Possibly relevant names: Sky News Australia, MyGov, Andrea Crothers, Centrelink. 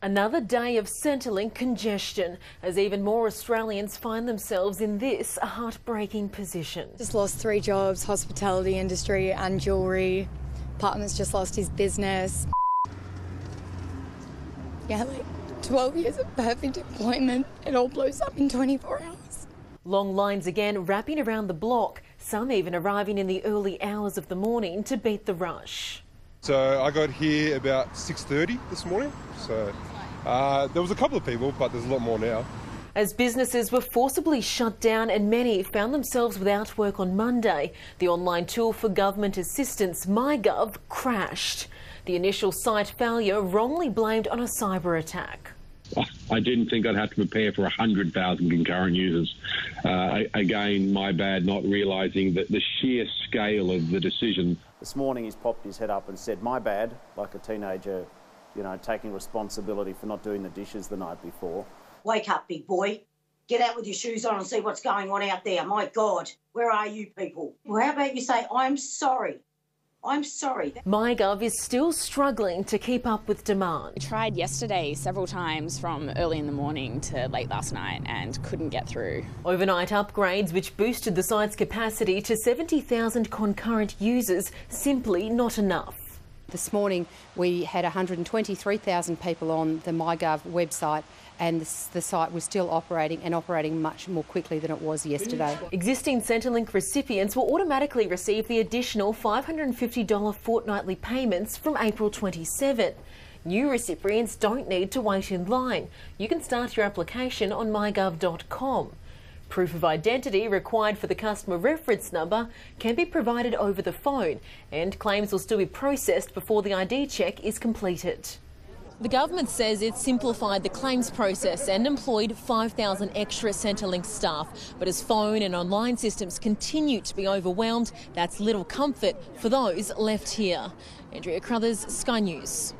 Another day of Centrelink congestion as even more Australians find themselves in this heartbreaking position. Just lost 3 jobs, hospitality industry and jewellery. Partner's just lost his business. Yeah, like 12 years of perfect employment. It all blows up in 24 hours. Long lines again wrapping around the block, some even arriving in the early hours of the morning to beat the rush. So I got here about 6:30 this morning, so there was a couple of people, but there's a lot more now. As businesses were forcibly shut down and many found themselves without work on Monday, the online tool for government assistance, MyGov, crashed. The initial site failure wrongly blamed on a cyber attack. I didn't think I'd have to prepare for 100,000 concurrent users. Again, my bad, not realising that the sheer scale of the decision. This morning he's popped his head up and said, my bad, like a teenager, you know, taking responsibility for not doing the dishes the night before. Wake up, big boy. Get out with your shoes on and see what's going on out there. My God, where are you people? Well, how about you say, I'm sorry. I'm sorry. MyGov is still struggling to keep up with demand. We tried yesterday several times from early in the morning to late last night and couldn't get through. Overnight upgrades which boosted the site's capacity to 70,000 concurrent users, simply not enough. This morning we had 123,000 people on the MyGov website and the site was still operating and operating much more quickly than it was yesterday. Existing Centrelink recipients will automatically receive the additional $550 fortnightly payments from April 27. New recipients don't need to wait in line. You can start your application on mygov.com. Proof of identity required for the customer reference number can be provided over the phone, and claims will still be processed before the ID check is completed. The government says it simplified the claims process and employed 5,000 extra Centrelink staff. But as phone and online systems continue to be overwhelmed, that's little comfort for those left here. Andrea Crothers, Sky News.